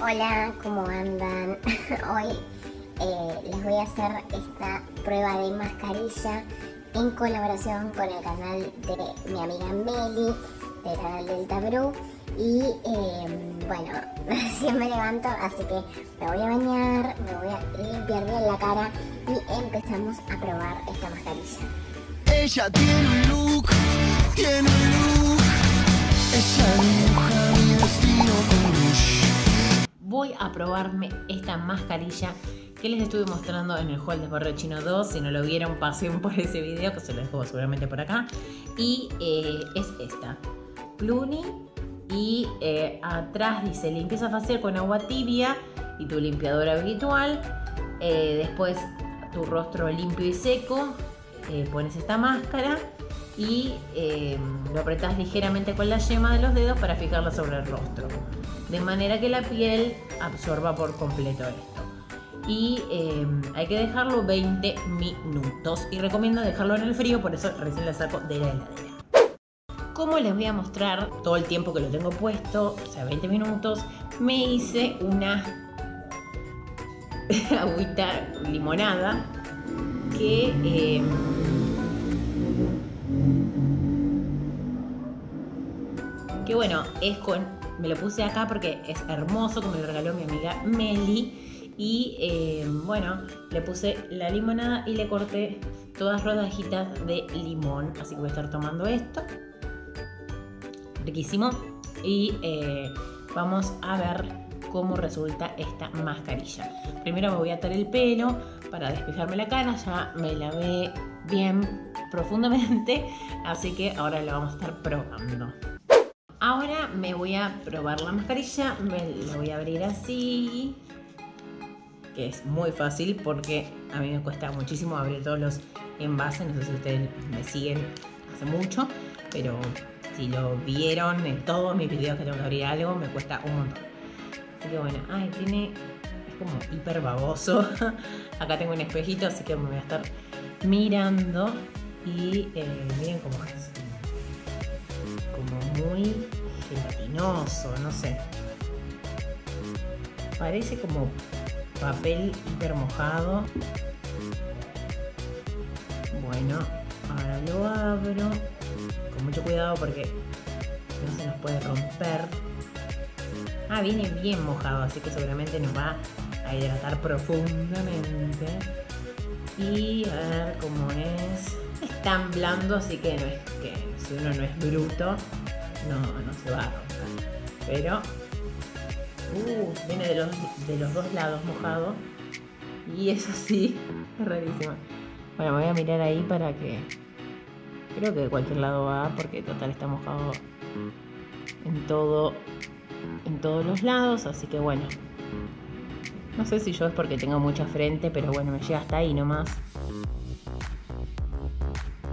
Hola, ¿cómo andan? Hoy les voy a hacer esta prueba de mascarilla en colaboración con el canal de mi amiga Meli, del canal Delta Bru. Y bueno, recién me levanto, así que me voy a bañar, me voy a limpiar bien la cara y empezamos a probar esta mascarilla. Ella tiene un look, ella dibuja mi destino con luz. Voy a probarme esta mascarilla que les estuve mostrando en el haul de Barrio Chino 2. Si no lo vieron, pasen por ese video que se lo dejo seguramente por acá. Y es esta, Cluny. Y atrás dice limpieza facial con agua tibia y tu limpiador habitual, después tu rostro limpio y seco, pones esta máscara y lo apretás ligeramente con la yema de los dedos para fijarla sobre el rostro, de manera que la piel absorba por completo esto. Y hay que dejarlo 20 minutos y recomiendo dejarlo en el frío, por eso recién la saco de la heladera. Como les voy a mostrar todo el tiempo que lo tengo puesto, o sea 20 minutos, me hice una agüita limonada que bueno, es me lo puse acá porque es hermoso, como me lo regaló mi amiga Meli. Y bueno, le puse la limonada y le corté todas rodajitas de limón, así que voy a estar tomando esto. Riquísimo. Y vamos a ver cómo resulta esta mascarilla. Primero me voy a atar el pelo para despejarme la cara, ya me lavé bien profundamente, así que ahora la vamos a estar probando. Ahora me voy a probar la mascarilla, la voy a abrir así, que es muy fácil porque a mí me cuesta muchísimo abrir todos los envases, no sé si ustedes me siguen hace mucho, pero si lo vieron en todos mis videos que tengo que abrir algo, me cuesta un montón. Así que bueno, ay, es como hiper baboso. Acá tengo un espejito, así que me voy a estar mirando. Y miren cómo es. Como muy gelatinoso, no sé. Parece como papel hiper mojado. Bueno, ahora lo abro. Con mucho cuidado porque no se nos puede romper. Ah, viene bien mojado, así que seguramente nos va a hidratar profundamente. Y a ver cómo es. Es tan blando, así que no es que si uno no es bruto, no se va a romper. Pero viene de los dos lados mojado. Y eso sí, es rarísimo. Bueno, me voy a mirar ahí para que... Creo que de cualquier lado va, porque total está mojado en todos los lados, así que bueno. No sé si yo es porque tengo mucha frente, pero bueno, me llega hasta ahí nomás.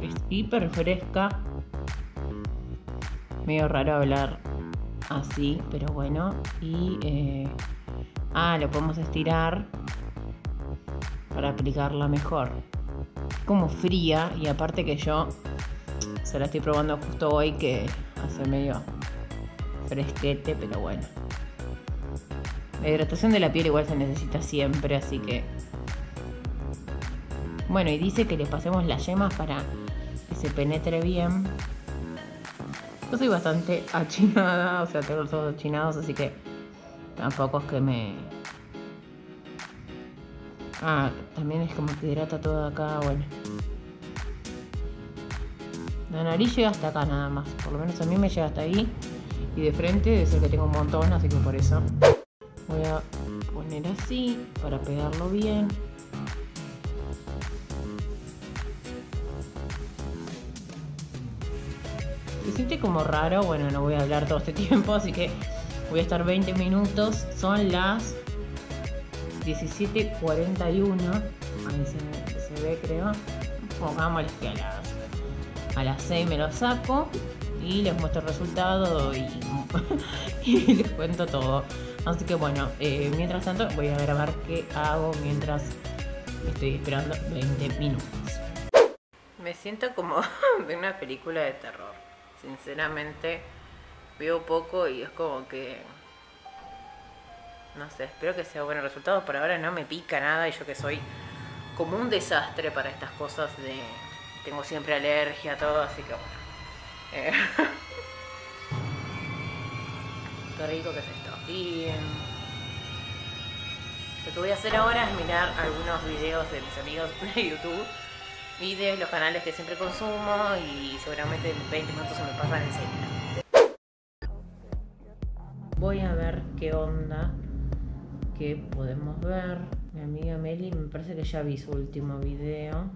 Es hiper fresca. Medio raro hablar así, pero bueno. Y lo podemos estirar para aplicarla mejor. Como fría, y aparte que yo se la estoy probando justo hoy que hace medio fresquete, pero bueno. La hidratación de la piel igual se necesita siempre, así que... Bueno, y dice que le pasemos las yemas para que se penetre bien. Yo soy bastante achinada, o sea, tengo los ojos achinados, así que tampoco es que me... Ah, también es como que hidrata todo acá, bueno. La nariz llega hasta acá nada más, por lo menos a mí me llega hasta ahí. Y de frente debe ser que tengo un montón, así que por eso. Voy a poner así, para pegarlo bien. Se siente como raro, bueno, no voy a hablar todo este tiempo, así que voy a estar 20 minutos, son las... 17:41, ahí se ve, creo. Pongámosles que a las 6 me lo saco y les muestro el resultado y les cuento todo. Así que bueno, mientras tanto voy a grabar qué hago mientras estoy esperando 20 minutos. Me siento como de una película de terror. Sinceramente, veo poco y es como que... No sé, espero que sea buenos resultados. Por ahora no me pica nada y yo que soy como un desastre para estas cosas de... Tengo siempre alergia a todo, así que bueno. Qué rico que es esto. Y lo que voy a hacer ahora es mirar algunos videos de mis amigos de YouTube y de los canales que siempre consumo, y seguramente en 20 minutos se me pasan enseguida. Voy a ver qué onda, qué podemos ver. Mi amiga Meli me parece que ya vi su último video.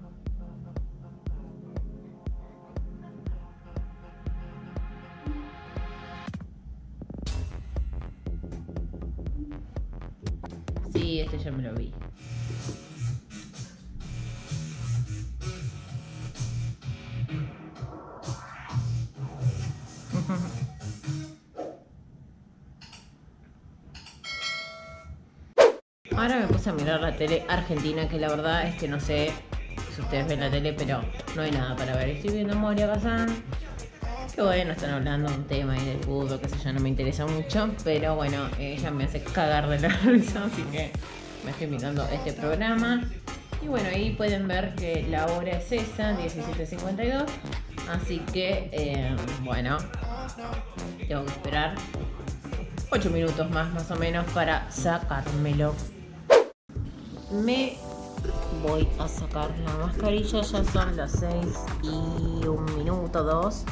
Sí, este ya me lo vi. Ahora me puse a mirar la tele argentina, que la verdad es que no sé si ustedes ven la tele, pero no hay nada para ver. Estoy viendo Moria Basán, que bueno, están hablando de un tema ahí del fútbol, que eso ya no me interesa mucho, pero bueno, ella me hace cagar de la risa, así que me estoy mirando este programa. Y bueno, ahí pueden ver que la hora es esa, 17:52, así que bueno, tengo que esperar 8 minutos más o menos para sacármelo. Me voy a sacar la mascarilla, ya son las 6:01, 2.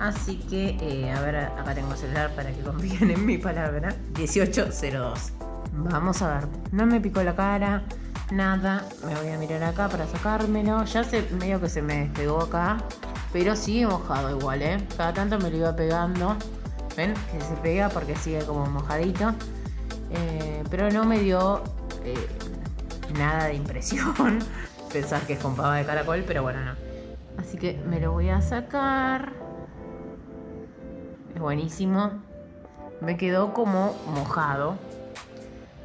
Así que, a ver, acá tengo el celular para que confíen en mi palabra. 18:02. Vamos a ver, no me picó la cara, nada. Me voy a mirar acá para sacármelo. Ya se, medio que se me despegó acá, pero sigue mojado igual, ¿eh? Cada tanto me lo iba pegando. ¿Ven? Que se pega porque sigue como mojadito. Pero no me dio... nada de impresión. Pensar que es con pava de caracol, pero bueno, no. Así que me lo voy a sacar. Es buenísimo. Me quedó como mojado.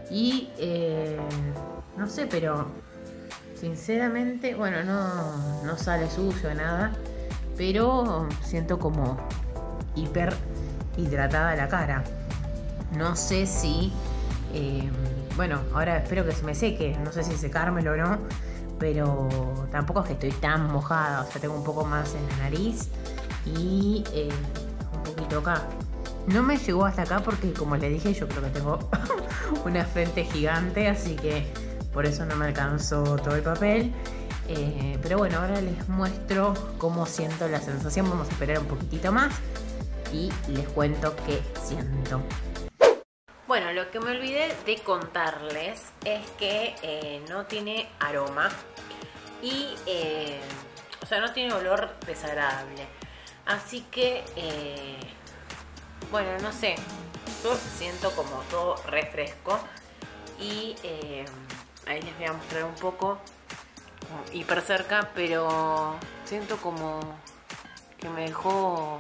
Y no sé, pero sinceramente, bueno, no sale sucio, nada. Pero siento como hiper hidratada la cara. No sé si... bueno, ahora espero que se me seque, no sé si secármelo o no, pero tampoco es que estoy tan mojada, o sea, tengo un poco más en la nariz y un poquito acá. No me llegó hasta acá porque, como les dije, yo creo que tengo una frente gigante, así que por eso no me alcanzó todo el papel. Pero bueno, ahora les muestro cómo siento la sensación, vamos a esperar un poquitito más y les cuento qué siento. Bueno, lo que me olvidé de contarles es que no tiene aroma y, o sea, no tiene olor desagradable. Así que, bueno, no sé, yo siento como todo refresco y ahí les voy a mostrar un poco, hiper cerca, pero siento como que me dejó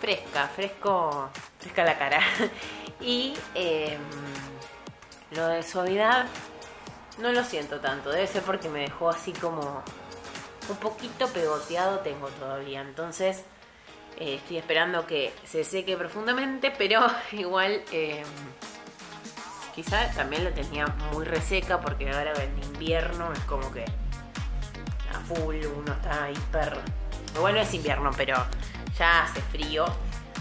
fresca la cara. Y lo de suavidad no lo siento tanto, debe ser porque me dejó así como un poquito pegoteado, tengo todavía, entonces estoy esperando que se seque profundamente, pero igual quizá también la tenía muy reseca porque ahora en invierno es como que a full, uno está hiper, igual no es invierno, pero ya hace frío,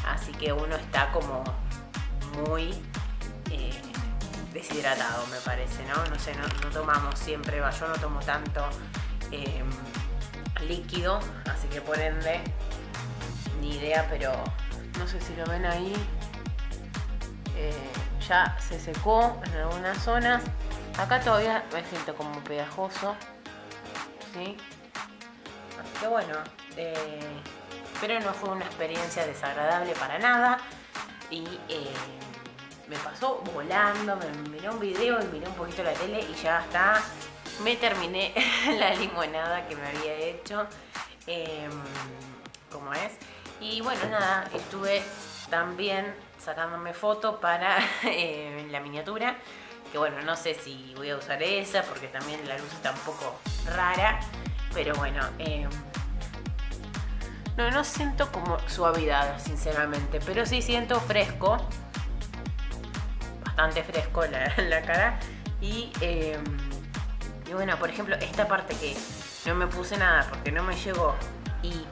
así que uno está como muy deshidratado, me parece, ¿no? No sé, no tomamos siempre, yo no tomo tanto líquido, así que por ende, ni idea, pero no sé si lo ven ahí. Ya se secó en algunas zonas. Acá todavía me siento como pegajoso, ¿sí? Así que bueno, pero no fue una experiencia desagradable para nada. Y me pasó volando, me miré un video y miré un poquito la tele y ya hasta me terminé la limonada que me había hecho, como es. Y bueno, nada, estuve también sacándome foto para la miniatura, que bueno, no sé si voy a usar esa porque también la luz está un poco rara, pero bueno, no siento como suavidad, sinceramente, pero sí siento fresco. bastante fresco la cara. Y bueno, por ejemplo, esta parte que no me puse nada porque no me llegó, y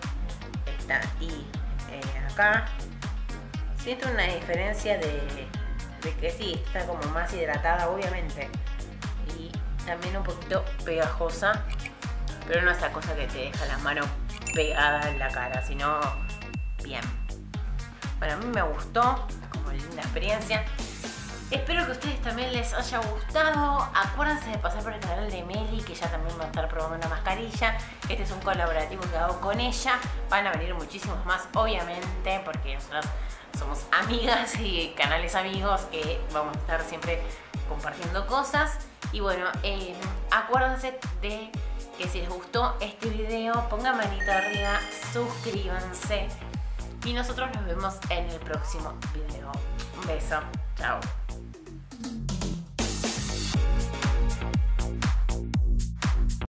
esta, y acá, siento una diferencia de que sí, está como más hidratada, obviamente, y también un poquito pegajosa, pero no esa cosa que te deja las manos pegadas en la cara, sino bien. Bueno, a mí me gustó, como linda experiencia. Espero que a ustedes también les haya gustado. Acuérdense de pasar por el canal de Meli, que ya también va a estar probando una mascarilla. Este es un colaborativo que hago con ella. Van a venir muchísimos más, obviamente, porque nosotros somos amigas y canales amigos que vamos a estar siempre compartiendo cosas. Y bueno, acuérdense de que si les gustó este video, pongan manito arriba, suscríbanse. Y nosotros nos vemos en el próximo video. Un beso. Chao.